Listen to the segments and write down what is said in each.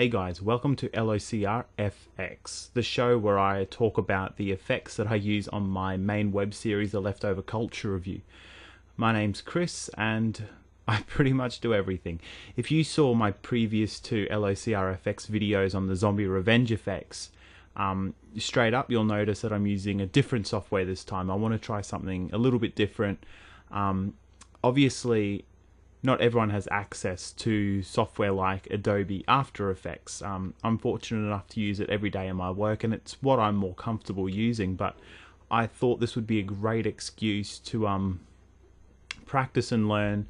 Hey guys, welcome to LOCR FX, the show where I talk about the effects that I use on my main web series, The Leftover Culture Review. My name's Chris and I pretty much do everything. If you saw my previous two LOCR FX videos on the zombie revenge effects, straight up you'll notice that I'm using a different software this time. I want to try something a little bit different. Obviously, not everyone has access to software like Adobe After Effects. I'm fortunate enough to use it every day in my work and it's what I'm more comfortable using, but I thought this would be a great excuse to practice and learn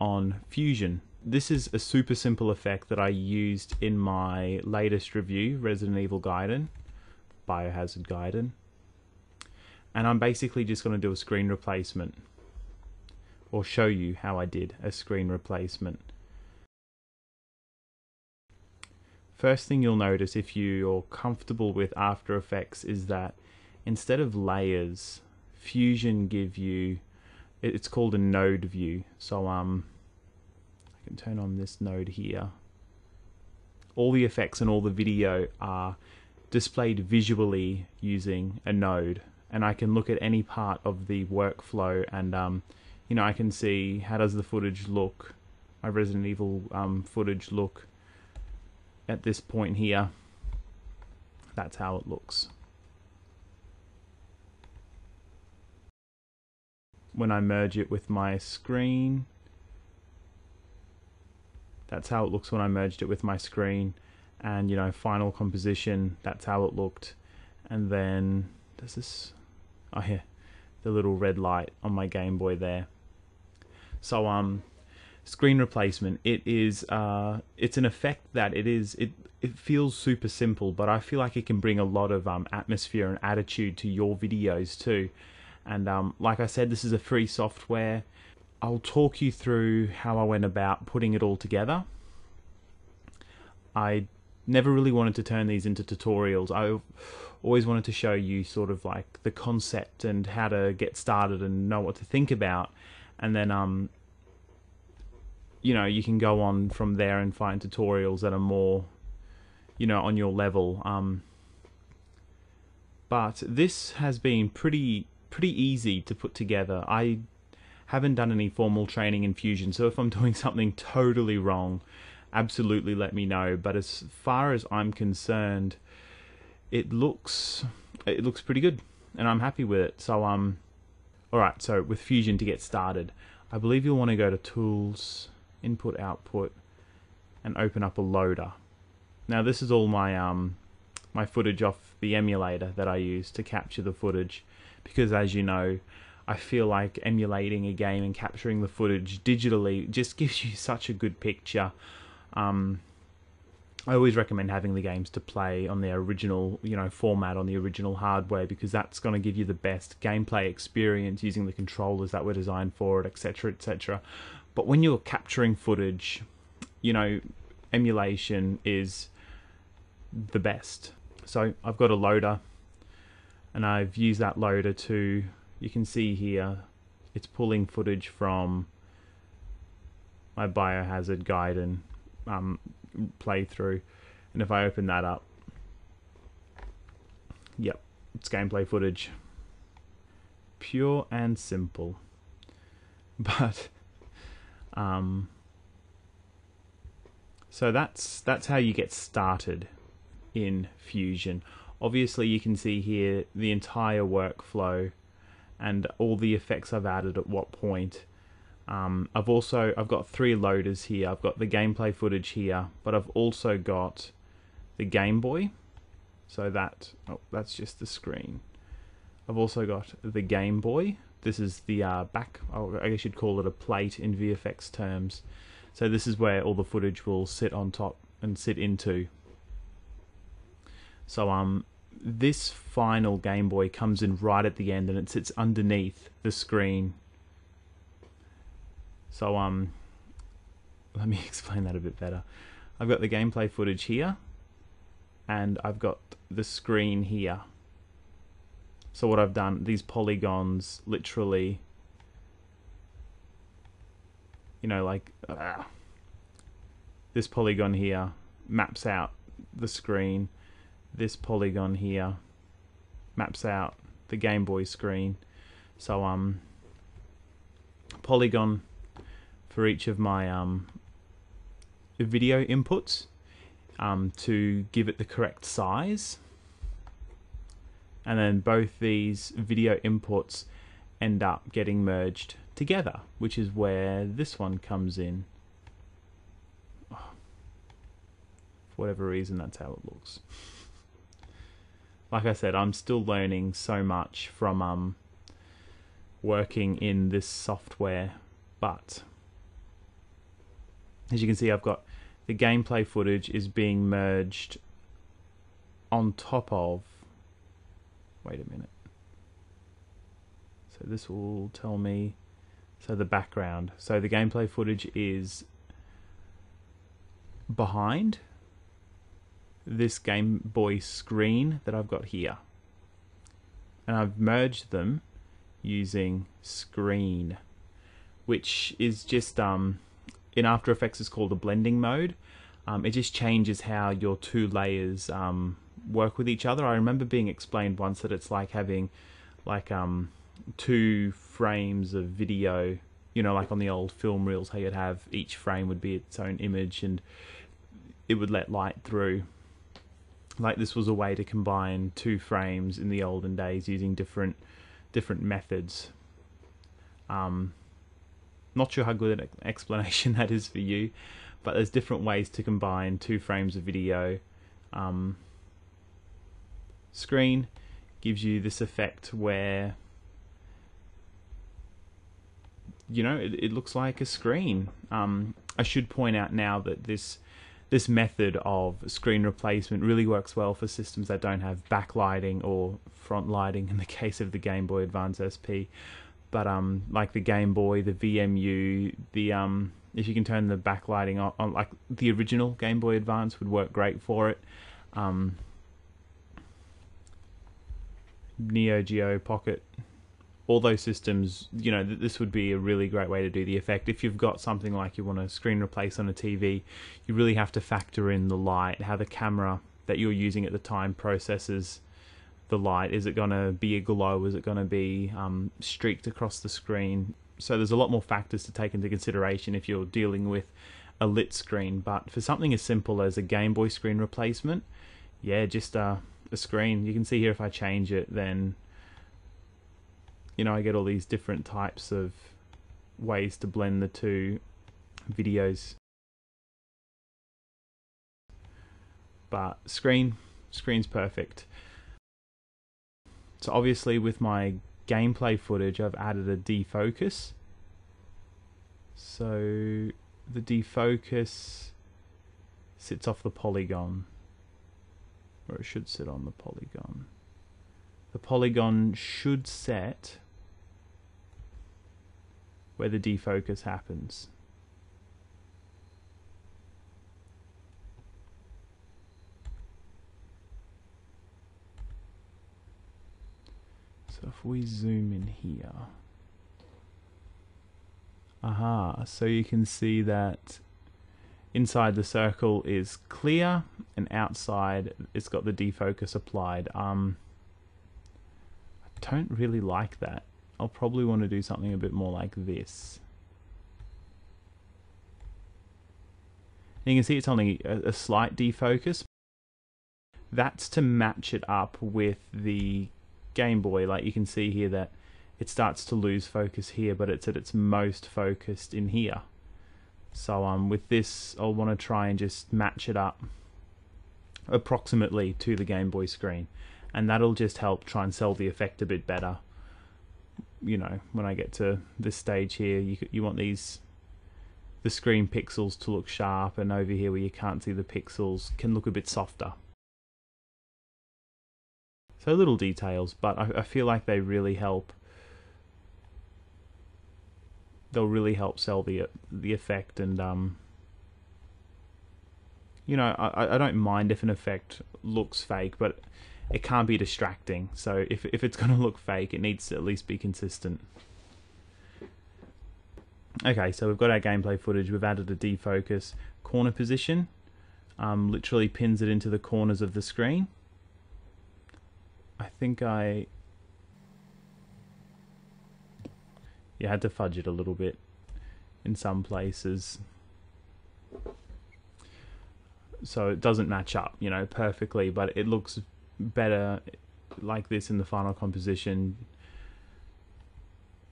on Fusion. This is a super simple effect that I used in my latest review, Resident Evil Gaiden, Biohazard Gaiden, and I'm basically just going to do a screen replacement, or show you how I did a screen replacement. First thing you'll notice if you're comfortable with After Effects is that instead of layers, Fusion give you, it's called a node view. So I can turn on this node here. All the effects and all the video are displayed visually using a node, and I can look at any part of the workflow and you know, I can see how does the footage look, my Resident Evil footage look at this point here. That's how it looks. When I merge it with my screen, that's how it looks when I merged it with my screen. And, you know, final composition, that's how it looked. And then, does this, oh yeah, the little red light on my Game Boy there. So screen replacement, it's an effect that it feels super simple, but I feel like it can bring a lot of atmosphere and attitude to your videos too. And like I said, this is a free software. I'll talk you through how I went about putting it all together. I never really wanted to turn these into tutorials. I always wanted to show you sort of like the concept and how to get started and know what to think about. And then, you know, you can go on from there and find tutorials that are more, you know, on your level. But this has been pretty easy to put together. I haven't done any formal training in Fusion, so if I'm doing something totally wrong, absolutely let me know. But as far as I'm concerned, it looks pretty good and I'm happy with it. So alright, so with Fusion, to get started, I believe you'll want to go to Tools, Input Output, and open up a loader. Now this is all my my footage off the emulator that I use to capture the footage, because as you know, I feel like emulating a game and capturing the footage digitally just gives you such a good picture. I always recommend having the games to play on their original, you know, format, on the original hardware, because that's going to give you the best gameplay experience using the controllers that were designed for it, etc, etc. But when you're capturing footage, you know, emulation is the best. So I've got a loader and I've used that loader to, you can see here, it's pulling footage from my Biohazard Gaiden playthrough, and if I open that up, yep, it's gameplay footage, pure and simple. But so that's how you get started in Fusion. Obviously you can see here the entire workflow and all the effects I've added at what point. I've got three loaders here. I've got the gameplay footage here, but I've also got the Game Boy. So that's just the screen. I've also got the Game Boy. This is the back, I guess you'd call it a plate in VFX terms. So this is where all the footage will sit on top and sit into. So this final Game Boy comes in right at the end and it sits underneath the screen. So let me explain that a bit better. I've got the gameplay footage here and I've got the screen here. So what I've done, these polygons literally, you know, like this polygon here maps out the screen. This polygon here maps out the Game Boy screen. So polygon for each of my video inputs to give it the correct size, and then both these video inputs end up getting merged together, which is where this one comes in. Oh, for whatever reason, that's how it looks. Like I said, I'm still learning so much from working in this software, but as you can see, I've got the gameplay footage is being merged on top of, wait a minute, so this will tell me, so the background, so the gameplay footage is behind this Game Boy screen that I've got here, and I've merged them using screen, which is just in After Effects is called a blending mode. It just changes how your two layers work with each other. I remember being explained once that it's like having like two frames of video, you know, like on the old film reels how you'd have each frame would be its own image and it would let light through. Like this was a way to combine two frames in the olden days using different methods. Not sure how good an explanation that is for you, but there's different ways to combine two frames of video. Screen gives you this effect where, you know, it looks like a screen. I should point out now that this method of screen replacement really works well for systems that don't have backlighting or front lighting in the case of the Game Boy Advance SP. But like the Game Boy, the VMU, the if you can turn the backlighting on, like the original Game Boy Advance would work great for it. Neo Geo Pocket, all those systems, you know, this would be a really great way to do the effect. If you've got something like you want to screen replace on a TV, you really have to factor in the light, how the camera that you're using at the time processes the light. Is it going to be a glow? Is it going to be streaked across the screen? So there's a lot more factors to take into consideration if you're dealing with a lit screen. But for something as simple as a Game Boy screen replacement, yeah, just a screen. You can see here if I change it, then, you know, I get all these different types of ways to blend the two videos. But screen's perfect. So obviously with my gameplay footage, I've added a defocus. So the defocus sits off the polygon, or it should sit on the polygon. The polygon should set where the defocus happens. So if we zoom in here, aha, so you can see that inside the circle is clear and outside it's got the defocus applied. I don't really like that. I'll probably want to do something a bit more like this. And you can see it's only a slight defocus. That's to match it up with the Game Boy. Like you can see here that it starts to lose focus here, but it's at its most focused in here. So with this I'll want to try and just match it up approximately to the Game Boy screen, and that'll just help try and sell the effect a bit better. You know, when I get to this stage here, you want the screen pixels to look sharp, and over here where you can't see the pixels can look a bit softer. So little details, but I feel like they really help. They'll really help sell the effect, and you know, I don't mind if an effect looks fake, but it can't be distracting. So if it's going to look fake, it needs to at least be consistent. Okay, so we've got our gameplay footage. We've added a defocus, corner position. literally pins it into the corners of the screen. I think I had to fudge it a little bit in some places, so it doesn't match up, you know, perfectly, but it looks better like this in the final composition,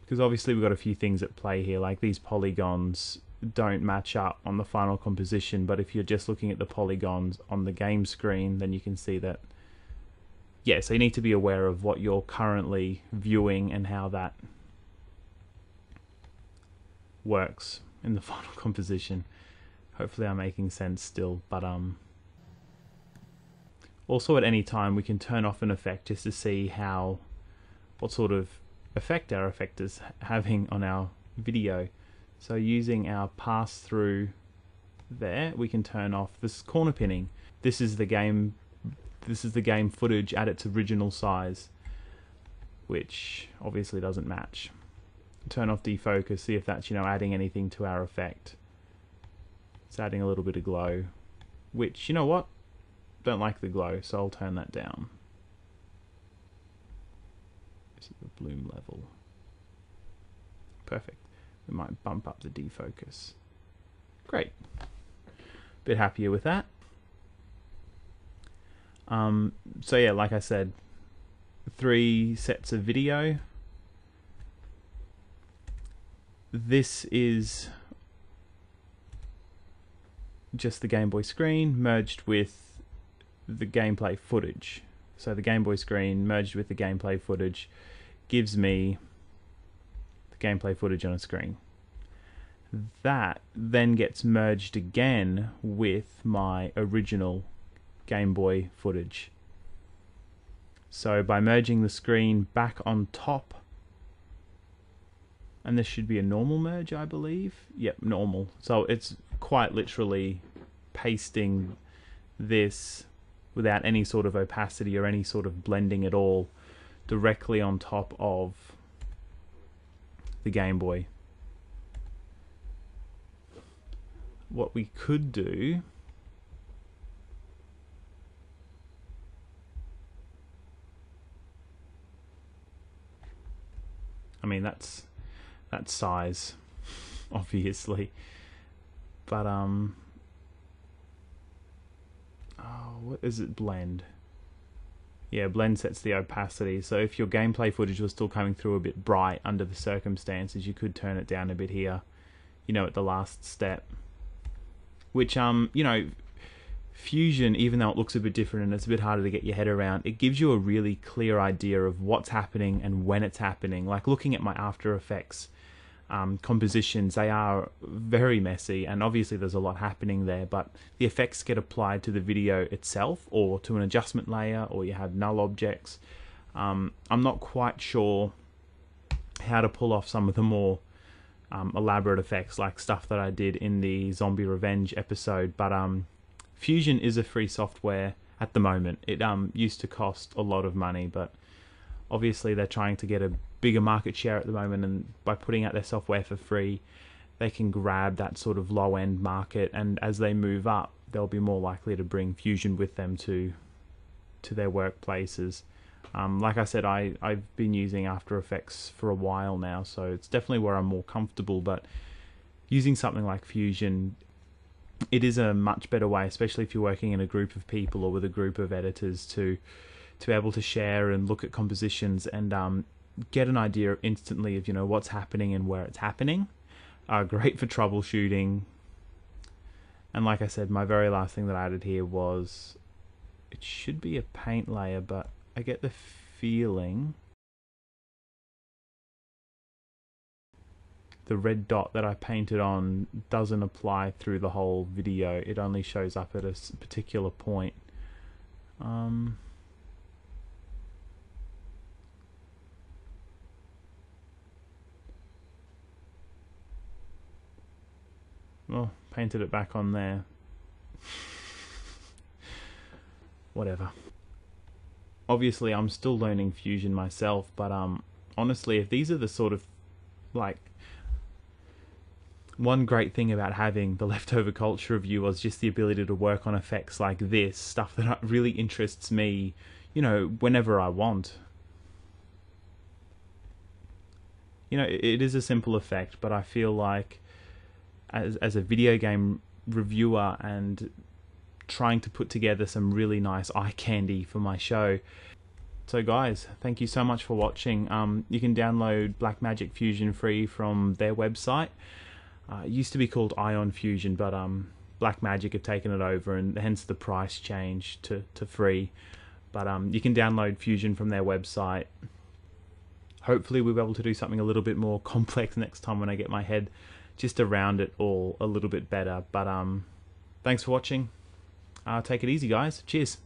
because obviously we've got a few things at play here, like these polygons don't match up on the final composition, but if you're just looking at the polygons on the game screen, then you can see that, yeah, so you need to be aware of what you're currently viewing and how that works in the final composition. Hopefully I'm making sense still, but also at any time we can turn off an effect just to see how, what sort of effect our effect is having on our video. So using our pass through there, we can turn off this corner pinning. This is the game, this is the game footage at its original size, which obviously doesn't match. Turn off defocus, see if that's, you know, adding anything to our effect. It's adding a little bit of glow, which, you know what, don't like the glow, so I'll turn that down. This is the bloom level. Perfect. We might bump up the defocus. Great. Bit happier with that. So yeah, like I said, 3 sets of video. This is just the Game Boy screen merged with the gameplay footage. So the Game Boy screen merged with the gameplay footage gives me the gameplay footage on a screen. That then gets merged again with my original Game Boy footage. So by merging the screen back on top, and this should be a normal merge, I believe. Yep, normal. So it's quite literally pasting this without any sort of opacity or any sort of blending at all directly on top of the Game Boy. What we could do that's size, obviously, but oh, what is it, blend? Yeah, blend sets the opacity, so if your gameplay footage was still coming through a bit bright under the circumstances, you could turn it down a bit here, you know, at the last step, which, you know, Fusion, even though it looks a bit different and it's a bit harder to get your head around, it gives you a really clear idea of what's happening and when it's happening. Like looking at my After Effects compositions, they are very messy and obviously there's a lot happening there, but the effects get applied to the video itself or to an adjustment layer, or you have null objects. I'm not quite sure how to pull off some of the more elaborate effects, like stuff that I did in the Zombie Revenge episode, but Fusion is a free software at the moment. It used to cost a lot of money, but obviously they're trying to get a bigger market share at the moment, and by putting out their software for free, they can grab that sort of low-end market, and as they move up, they'll be more likely to bring Fusion with them to their workplaces. Like I said, I've been using After Effects for a while now, so it's definitely where I'm more comfortable, but using something like Fusion, it is a much better way, especially if you're working in a group of people or with a group of editors, to be able to share and look at compositions and get an idea instantly of, you know, what's happening and where it's happening. Great for troubleshooting. And like I said, my very last thing that I added here was, it should be a paint layer, but I get the feeling the red dot that I painted on doesn't apply through the whole video. It only shows up at a particular point. Well, painted it back on there. Whatever. Obviously, I'm still learning Fusion myself, but honestly, if these are the sort of, like, One great thing about having The Leftover Culture Review was just the ability to work on effects like this, stuff that really interests me, you know, whenever I want. You know, it is a simple effect, but I feel like as a video game reviewer and trying to put together some really nice eye candy for my show. So guys, thank you so much for watching. You can download Blackmagic Fusion free from their website. It used to be called Ion Fusion, but Blackmagic have taken it over, and hence the price change to free. But you can download Fusion from their website. Hopefully we'll be able to do something a little bit more complex next time when I get my head just around it all a little bit better. But thanks for watching. Take it easy, guys. Cheers.